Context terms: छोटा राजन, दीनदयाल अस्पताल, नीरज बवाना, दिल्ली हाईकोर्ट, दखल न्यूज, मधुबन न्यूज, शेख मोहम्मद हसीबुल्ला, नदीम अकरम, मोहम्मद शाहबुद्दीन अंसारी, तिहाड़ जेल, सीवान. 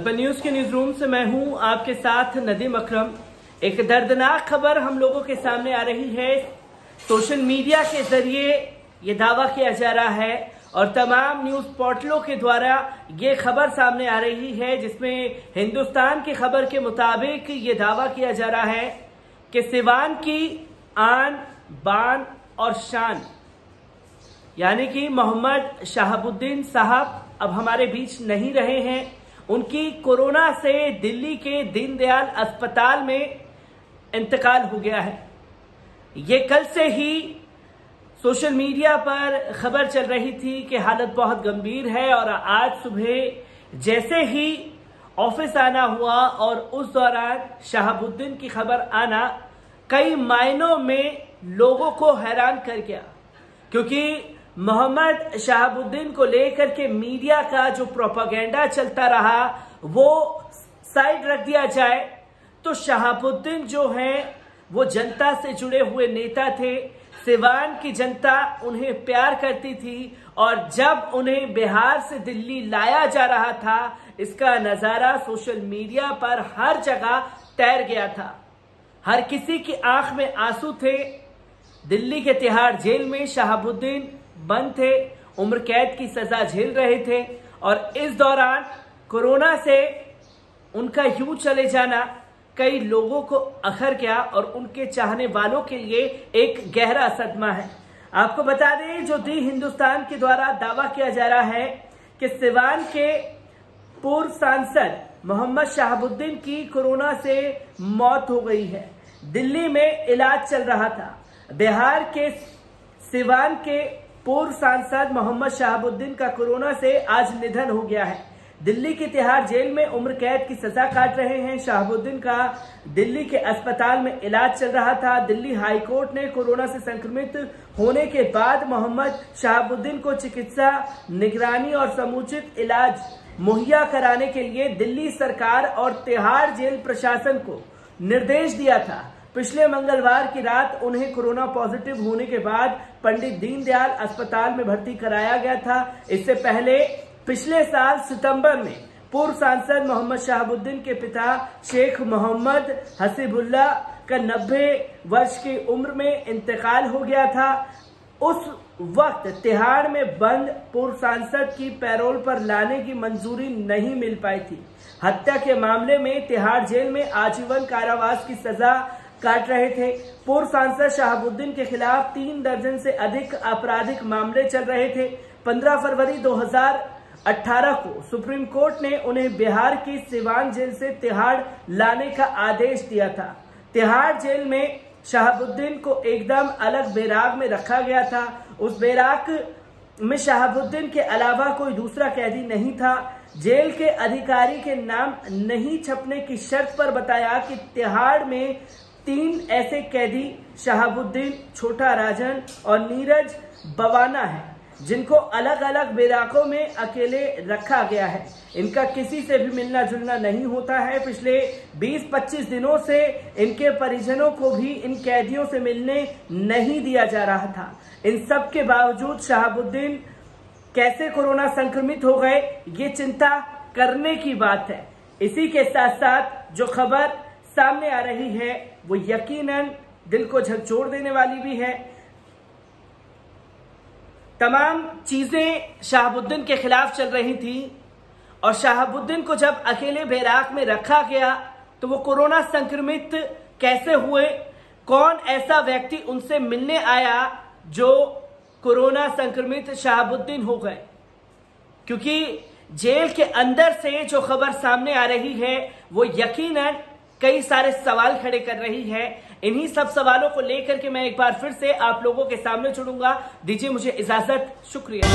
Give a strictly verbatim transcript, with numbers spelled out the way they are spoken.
मधुबन न्यूज के news room से मैं हूं आपके साथ नदीम अकरम। एक दर्दनाक खबर हम लोगों के सामने आ रही है। सोशल मीडिया के जरिए ये दावा किया जा रहा है और तमाम न्यूज पोर्टलों के द्वारा ये खबर सामने आ रही है, जिसमें हिंदुस्तान की खबर के मुताबिक ये दावा किया जा रहा है कि सीवान की आन बान और शान यानी कि मोहम्मद शाहबुद्दीन साहब अब हमारे बीच नहीं रहे हैं। उनकी कोरोना से दिल्ली के दीनदयाल अस्पताल में इंतकाल हो गया है। ये कल से ही सोशल मीडिया पर खबर चल रही थी कि हालत बहुत गंभीर है और आज सुबह जैसे ही ऑफिस आना हुआ और उस दौरान शाहबुद्दीन की खबर आना कई मायनों में लोगों को हैरान कर गया, क्योंकि मोहम्मद शाहबुद्दीन को लेकर के मीडिया का जो प्रोपागेंडा चलता रहा वो साइड रख दिया जाए तो शाहबुद्दीन जो हैं वो जनता से जुड़े हुए नेता थे। सीवान की जनता उन्हें प्यार करती थी और जब उन्हें बिहार से दिल्ली लाया जा रहा था इसका नजारा सोशल मीडिया पर हर जगह तैर गया था। हर किसी की आंख में आंसू थे। दिल्ली के तिहाड़ जेल में शाहबुद्दीन बंद थे, उम्र कैद की सजा झेल रहे थे और इस दौरान कोरोना से उनका यूं चले जाना कई लोगों को अखर गया और उनके चाहने वालों के लिए एक गहरा सदमा है। आपको बता दें, जो दी हिंदुस्तान के द्वारा दावा किया जा रहा है कि सीवान के पूर्व सांसद मोहम्मद शाहबुद्दीन की कोरोना से मौत हो गई है। दिल्ली में इलाज चल रहा था। बिहार के सीवान के पूर्व सांसद मोहम्मद शाहबुद्दीन का कोरोना से आज निधन हो गया है। दिल्ली की तिहाड़ जेल में उम्र कैद की सजा काट रहे हैं। शाहबुद्दीन का दिल्ली के अस्पताल में इलाज चल रहा था। दिल्ली हाईकोर्ट ने कोरोना से संक्रमित होने के बाद मोहम्मद शाहबुद्दीन को चिकित्सा निगरानी और समुचित इलाज मुहैया कराने के लिए दिल्ली सरकार और तिहाड़ जेल प्रशासन को निर्देश दिया था। पिछले मंगलवार की रात उन्हें कोरोना पॉजिटिव होने के बाद पंडित दीनदयाल अस्पताल में भर्ती कराया गया था। इससे पहले पिछले साल सितंबर में पूर्व सांसद मोहम्मद शाहबुद्दीन के पिता शेख मोहम्मद हसीबुल्ला का नब्बे वर्ष की उम्र में इंतकाल हो गया था। उस वक्त तिहाड़ में बंद पूर्व सांसद की पैरोल पर लाने की मंजूरी नहीं मिल पाई थी। हत्या के मामले में तिहाड़ जेल में आजीवन कारावास की सजा काट रहे थे। पूर्व सांसद शाहबुद्दीन के खिलाफ तीन दर्जन से अधिक आपराधिक मामले चल रहे थे। पंद्रह फरवरी दो हजार अठारह को सुप्रीम कोर्ट ने उन्हें बिहार की सीवान जेल से तिहाड़ लाने का आदेश दिया था। तिहाड़ जेल में शाहबुद्दीन को एकदम अलग बैराग में रखा गया था। उस बैराग में शाहबुद्दीन के अलावा कोई दूसरा कैदी नहीं था। जेल के अधिकारी के नाम नहीं छपने की शर्त पर बताया कि तिहाड़ में तीन ऐसे कैदी शाहबुद्दीन, छोटा राजन और नीरज बवाना है, जिनको अलग अलग बैराकों में अकेले रखा गया है। इनका किसी से भी मिलना जुलना नहीं होता है। पिछले बीस पच्चीस दिनों से इनके परिजनों को भी इन कैदियों से मिलने नहीं दिया जा रहा था। इन सब के बावजूद शाहबुद्दीन कैसे कोरोना संक्रमित हो गए, ये चिंता करने की बात है। इसी के साथ साथ जो खबर सामने आ रही है वो यकीनन दिल को झकझोर देने वाली भी है। तमाम चीजें शाहबुद्दीन के खिलाफ चल रही थी और शाहबुद्दीन को जब अकेले बैराक में रखा गया तो वो कोरोना संक्रमित कैसे हुए, कौन ऐसा व्यक्ति उनसे मिलने आया जो कोरोना संक्रमित शाहबुद्दीन हो गए, क्योंकि जेल के अंदर से जो खबर सामने आ रही है वो यकीनन कई सारे सवाल खड़े कर रही है। इन्हीं सब सवालों को लेकर के मैं एक बार फिर से आप लोगों के सामने जुड़ूंगा। दीजिए मुझे इजाजत, शुक्रिया।